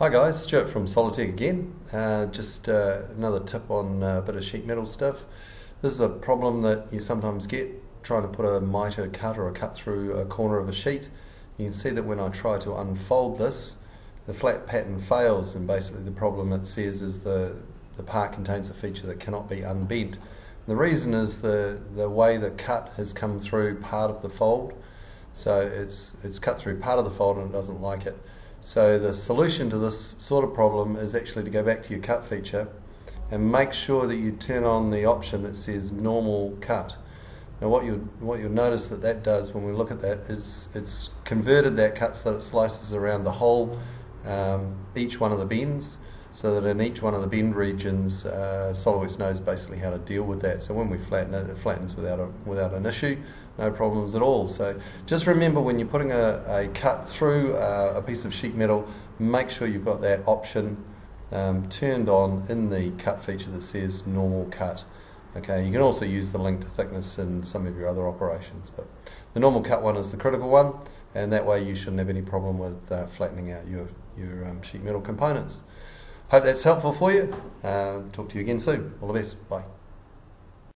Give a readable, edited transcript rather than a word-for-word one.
Hi guys, Stuart from Solitec again. Just another tip on a bit of sheet metal stuff. This is a problem that you sometimes get trying to put a miter cut or a cut through a corner of a sheet. You can see that when I try to unfold this, the flat pattern fails, and basically the problem it says is the part contains a feature that cannot be unbent. And the reason is the way the cut has come through part of the fold. So it's cut through part of the fold and it doesn't like it. So the solution to this sort of problem is actually to go back to your cut feature and make sure that you turn on the option that says normal cut. Now what you'll notice that that does when we look at that is it's converted that cut so that it slices around the whole, each one of the bends, so that in each one of the bend regions SolidWorks knows basically how to deal with that. So when we flatten it, it flattens without an issue. No problems at all. So just remember, when you're putting a cut through a piece of sheet metal, make sure you've got that option turned on in the cut feature that says normal cut. Okay, you can also use the link to thickness in some of your other operations, but the normal cut one is the critical one, and that way you shouldn't have any problem with flattening out your sheet metal components. Hope that's helpful for you. Talk to you again soon. All the best. Bye.